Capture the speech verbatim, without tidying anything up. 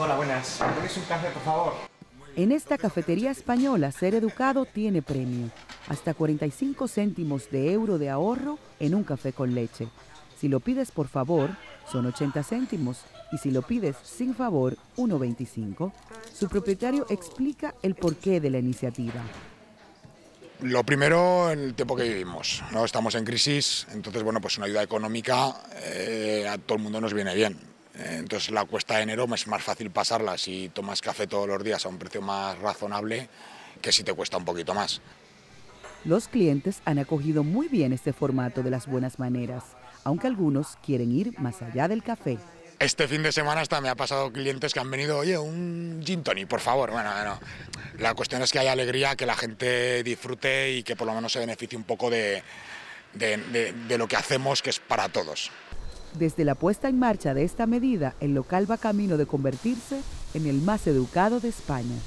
Hola, buenas. ¿Me ponéis un café, por favor? En esta cafetería española, ser educado tiene premio. Hasta cuarenta y cinco céntimos de euro de ahorro en un café con leche. Si lo pides por favor, son ochenta céntimos. Y si lo pides sin favor, uno veinticinco. Su propietario explica el porqué de la iniciativa. Lo primero, en el tiempo que vivimos, ¿no? Estamos en crisis, entonces, bueno, pues una ayuda económica eh, a todo el mundo nos viene bien. Eh, entonces, la cuesta de enero es más fácil pasarla si tomas café todos los días a un precio más razonable que si te cuesta un poquito más. Los clientes han acogido muy bien este formato de las buenas maneras, aunque algunos quieren ir más allá del café. Este fin de semana hasta me ha pasado clientes que han venido, oye, un gin tonic, por favor. Bueno, bueno, la cuestión es que haya alegría, que la gente disfrute y que por lo menos se beneficie un poco de, de, de, de lo que hacemos, que es para todos. Desde la puesta en marcha de esta medida, el local va camino de convertirse en el más educado de España.